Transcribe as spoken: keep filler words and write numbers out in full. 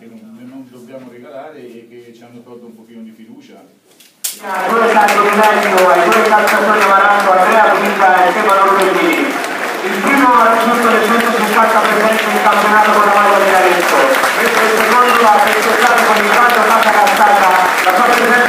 che non, non dobbiamo regalare e che ci hanno tolto un pochino di fiducia. Quello è stato diverso, quello è stato Antonio Marangolo, Andrea Pinta e Stefano Ruggini. Il primo ha raggiunto le centocinquanta presenze in campionato con la maglia della Reggio, mentre il secondo ha festeggiato con il braccio Tata Castata la sua presenza